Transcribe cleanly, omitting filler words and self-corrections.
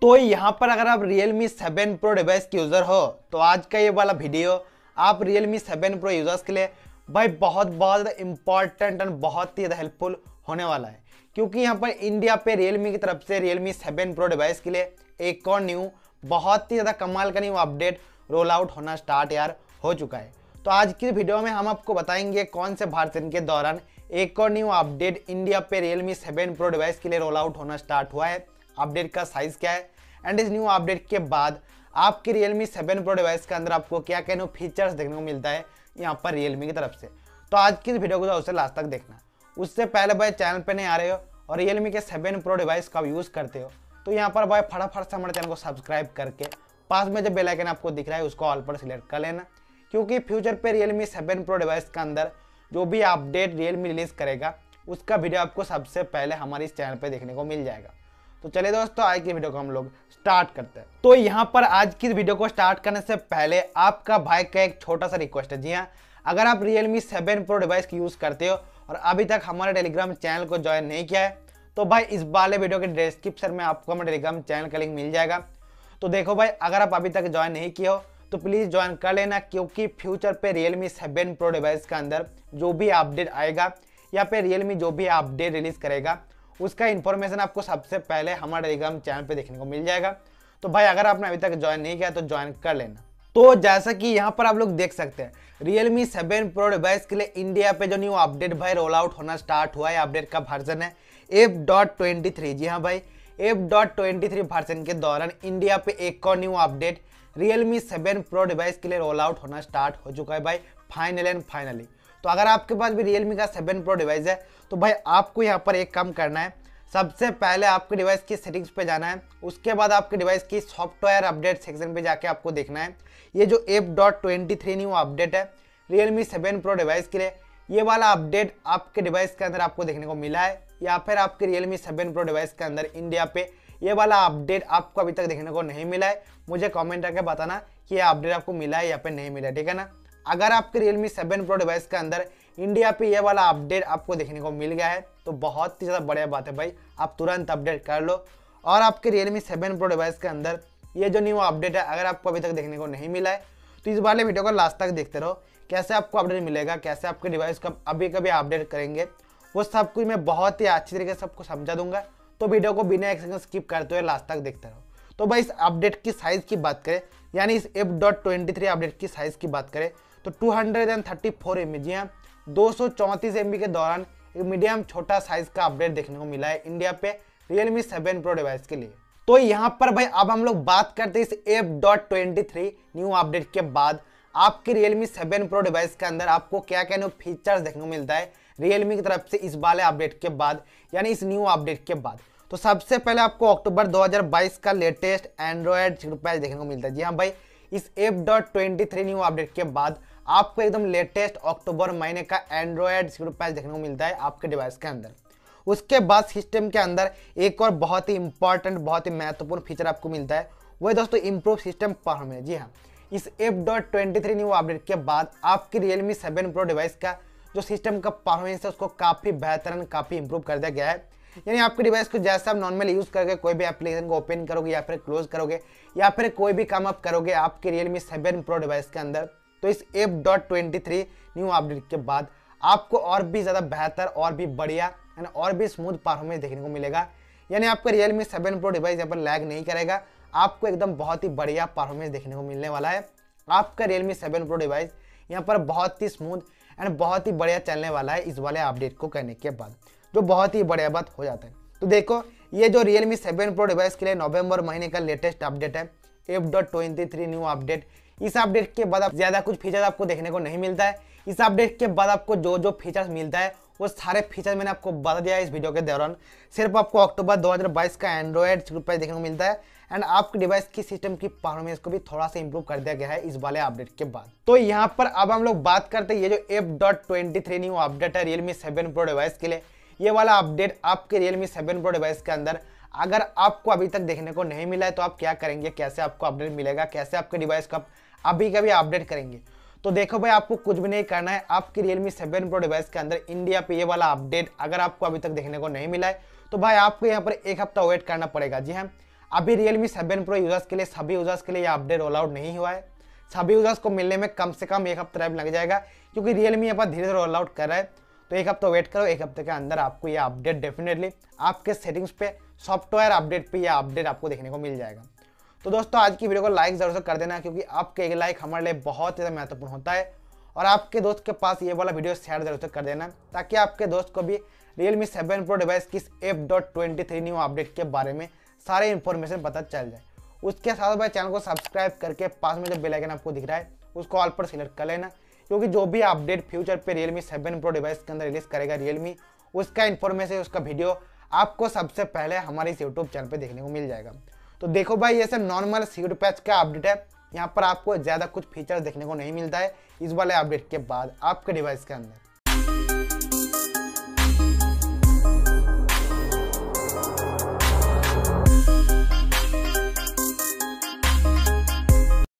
तो यहाँ पर अगर आप Realme 7 Pro डिवाइस के यूज़र हो तो आज का ये वाला वीडियो आप Realme 7 Pro यूज़र्स के लिए भाई बहुत इम्पॉर्टेंट और बहुत ही ज़्यादा हेल्पफुल होने वाला है, क्योंकि यहाँ पर इंडिया पे Realme की तरफ से Realme 7 Pro डिवाइस के लिए एक और न्यू बहुत ही ज़्यादा कमाल का न्यू अपडेट रोल आउट होना स्टार्ट यार हो चुका है। तो आज की वीडियो में हम आपको बताएंगे कौन से भारत के दौरान एक और न्यू अपडेट इंडिया पे Realme 7 Pro डिवाइस के लिए रोल आउट होना स्टार्ट हुआ है, अपडेट का साइज क्या है एंड इस न्यू अपडेट के बाद आपके Realme 7 Pro डिवाइस के अंदर आपको क्या क्या न्यू फीचर्स देखने को मिलता है यहाँ पर Realme की तरफ से। तो आज की वीडियो को उसे लास्ट तक देखना। उससे पहले भाई चैनल पे नहीं आ रहे हो और Realme के 7 Pro डिवाइस का यूज़ करते हो तो यहाँ पर भाई फटाफट से हमारे चैनल को सब्सक्राइब करके पास में जो बेल आइकन आपको दिख रहा है उसको ऑल पर सिलेक्ट कर लेना, क्योंकि फ्यूचर पे Realme 7 Pro डिवाइस के अंदर जो भी अपडेट Realme रिलीज़ करेगा उसका वीडियो आपको सबसे पहले हमारे इस चैनल पे देखने को मिल जाएगा। तो चलिए दोस्तों आज की वीडियो को हम लोग स्टार्ट करते हैं। तो यहाँ पर आज की वीडियो को स्टार्ट करने से पहले आपका भाई का एक छोटा सा रिक्वेस्ट है। जी हाँ, अगर आप Realme 7 Pro डिवाइस की यूज़ करते हो और अभी तक हमारे टेलीग्राम चैनल को ज्वाइन नहीं किया है तो भाई इस वाले वीडियो के डिस्क्रिप्शन में आपको हमारे टेलीग्राम चैनल का लिंक मिल जाएगा। तो देखो भाई अगर आप अभी तक ज्वाइन नहीं किए हो तो प्लीज़ ज्वाइन कर लेना, क्योंकि फ्यूचर पे Realme 7 Pro डिवाइस के अंदर जो भी अपडेट आएगा या फिर Realme जो भी अपडेट रिलीज़ करेगा उसका इन्फॉर्मेशन आपको सबसे पहले हमारे टेलीग्राम चैनल पे देखने को मिल जाएगा। तो भाई अगर आपने अभी तक ज्वाइन नहीं किया तो ज्वाइन कर लेना। तो जैसा कि यहाँ पर आप लोग देख सकते हैं Realme 7 Pro डिवाइस के लिए इंडिया पे जो न्यू अपडेट भाई रोल आउट होना स्टार्ट हुआ है, अपडेट का वर्जन है F.23। जी हाँ भाई F.23 वर्जन के दौरान इंडिया पे एक और new update Realme 7 Pro device के लिए रोल आउट होना स्टार्ट हो चुका है भाई फाइनली। तो अगर आपके पास भी Realme का 7 Pro डिवाइस है तो भाई आपको यहाँ पर एक काम करना है, सबसे पहले आपके डिवाइस की सेटिंग्स पे जाना है, उसके बाद आपके डिवाइस की सॉफ्टवेयर अपडेट सेक्शन पे जाके आपको देखना है ये जो F.23 न्यू अपडेट है Realme 7 Pro डिवाइस के लिए ये वाला अपडेट आपके डिवाइस के अंदर आपको देखने को मिला है या फिर आपके Realme 7 Pro डिवाइस के अंदर इंडिया पे ये वाला अपडेट आपको अभी तक देखने को नहीं मिला है। मुझे कमेंट करके बताना कि ये अपडेट आपको मिला है या फिर नहीं मिला, ठीक है ना। अगर आपके Realme 7 Pro डिवाइस के अंदर इंडिया पे ये वाला अपडेट आपको देखने को मिल गया है तो बहुत ही ज़्यादा बढ़िया बात है भाई, आप तुरंत अपडेट कर लो। और आपके Realme 7 Pro डिवाइस के अंदर ये जो न्यू अपडेट है अगर आपको अभी तक देखने को नहीं मिला है तो इस वाले वीडियो को लास्ट तक देखते रहो, कैसे आपको अपडेट मिलेगा, कैसे आपके डिवाइस को अभी कभी अपडेट करेंगे वो सब कुछ मैं बहुत ही अच्छी तरीके से सबको समझा दूंगा। तो वीडियो को बिना एक सेकंड स्किप करते हुए लास्ट तक देखते रहो। तो भाई इस अपडेट की साइज़ की बात करें यानी इस F.23 अपडेट की साइज़ की बात करें तो 234 MB जी हाँ 234 MB के दौरान एक मीडियम छोटा साइज़ का अपडेट देखने को मिला है इंडिया पे Realme 7 Pro डिवाइस के लिए। तो यहाँ पर भाई अब हम लोग बात करते हैं इस F.23 न्यू अपडेट के बाद आपके Realme 7 Pro डिवाइस के अंदर आपको क्या क्या न्यू फीचर्स देखने को मिलता है Realme की तरफ से इस वाले अपडेट के बाद यानी इस न्यू अपडेट के बाद। तो सबसे पहले आपको अक्टूबर 2022 का लेटेस्ट एंड्रॉयड सिक्योरिटी पैच देखने को मिलता है। जी हाँ भाई इस F.23 न्यू अपडेट के बाद आपको एकदम लेटेस्ट अक्टूबर महीने का एंड्रॉयड सिक्योरिटी पैच देखने को मिलता है आपके डिवाइस के अंदर। उसके बाद सिस्टम के अंदर एक और बहुत ही इंपॉर्टेंट बहुत ही महत्वपूर्ण फीचर आपको मिलता है वह दोस्तों इम्प्रूव सिस्टम परफॉर्मेंस। जी हाँ इस F.23 न्यू अपडेट के बाद आपके Realme 7 Pro डिवाइस का जो सिस्टम का परफॉर्मेंस है उसको काफ़ी बेहतरीन काफ़ी इंप्रूव कर दिया गया है। यानी आपके डिवाइस को जैसे आप नॉर्मल यूज़ करके कोई भी एप्लीकेशन को ओपन करोगे या फिर क्लोज करोगे या फिर कोई भी काम आप करोगे आपके Realme 7 Pro डिवाइस के अंदर तो इस F.23 न्यू अपडेट के बाद आपको और भी ज़्यादा बेहतर और भी बढ़िया एंड और भी स्मूथ परफॉर्मेंस देखने को मिलेगा। यानी आपका Realme 7 Pro डिवाइस यहाँ पर लैग नहीं करेगा, आपको एकदम बहुत ही बढ़िया परफॉर्मेंस देखने को मिलने वाला है। आपका Realme 7 Pro डिवाइस यहाँ पर बहुत ही स्मूथ एंड बहुत ही बढ़िया चलने वाला है इस वाले अपडेट को करने के बाद, जो बहुत ही बढ़िया बात हो जाता है। तो देखो ये जो Realme 7 Pro डिवाइस के लिए नवंबर महीने का लेटेस्ट अपडेट है F.23 न्यू अपडेट, इस अपडेट के बाद आप ज़्यादा कुछ फीचर्स आपको देखने को नहीं मिलता है। इस अपडेट के बाद आपको जो जो फीचर्स मिलता है वो सारे फीचर्स मैंने आपको बता दिया है इस वीडियो के दौरान। सिर्फ आपको अक्टूबर 2022 का एंड्रॉयड सिक्योरिटी पैच देखने को मिलता है एंड आपके डिवाइस की सिस्टम की परफॉर्मेंस को भी थोड़ा सा इंप्रूव कर दिया गया है इस वाले अपडेट के बाद। तो यहाँ पर अब हम लोग बात करते हैं ये जो F.23 न्यू अपडेट है Realme 7 Pro डिवाइस के लिए ये वाला अपडेट आपके Realme 7 Pro डिवाइस के अंदर अगर आपको अभी तक देखने को नहीं मिला है तो आप क्या करेंगे, कैसे आपको अपडेट मिलेगा, कैसे आपके डिवाइस को अभी कभी अपडेट करेंगे। तो देखो भाई आपको कुछ भी नहीं करना है, आपके Realme 7 Pro डिवाइस के अंदर इंडिया पे ये वाला अपडेट अगर आपको अभी तक देखने को नहीं मिला है तो भाई आपको यहाँ पर एक हफ्ता वेट करना पड़ेगा। जी हाँ अभी Realme 7 Pro यूजर्स के लिए सभी यूजर्स के लिए यह अपडेट ऑल आउट नहीं हुआ है। सभी यूजर्स को मिलने में कम से कम एक हफ्ता टाइम लग जाएगा, क्योंकि Realme यहाँ पर धीरे धीरे ऑल आउट कर रहा है। तो एक हफ्ता वेट करो, एक हफ्ते के अंदर आपको यह अपडेट डेफिनेटली आपके सेटिंग्स पे सॉफ्टवेयर अपडेट पे यह अपडेट आपको देखने को मिल जाएगा। तो दोस्तों आज की वीडियो को लाइक जरूर से कर देना, क्योंकि आपके एक लाइक हमारे लिए बहुत ज़्यादा महत्वपूर्ण होता है। और आपके दोस्त के पास ये वाला वीडियो शेयर जरूर से कर देना, ताकि आपके दोस्त को भी Realme 7 Pro डिवाइस की 8.23 न्यू अपडेट के बारे में सारे इन्फॉर्मेशन पता चल जाए। उसके साथ भाई चैनल को सब्सक्राइब करके पास में जो बेल आइकन आपको दिख रहा है उसको ऑल पर सिलेक्ट कर लेना, क्योंकि जो भी अपडेट फ्यूचर पे Realme 7 Pro डिवाइस के अंदर रिलीज करेगा Realme, उसका इन्फॉर्मेशन उसका वीडियो आपको सबसे पहले हमारे इस यूट्यूब चैनल पर देखने को मिल जाएगा। तो देखो भाई ये सब नॉर्मल सीड पैच का अपडेट है, यहाँ पर आपको ज़्यादा कुछ फीचर्स देखने को नहीं मिलता है इस वाले अपडेट के बाद आपके डिवाइस के अंदर।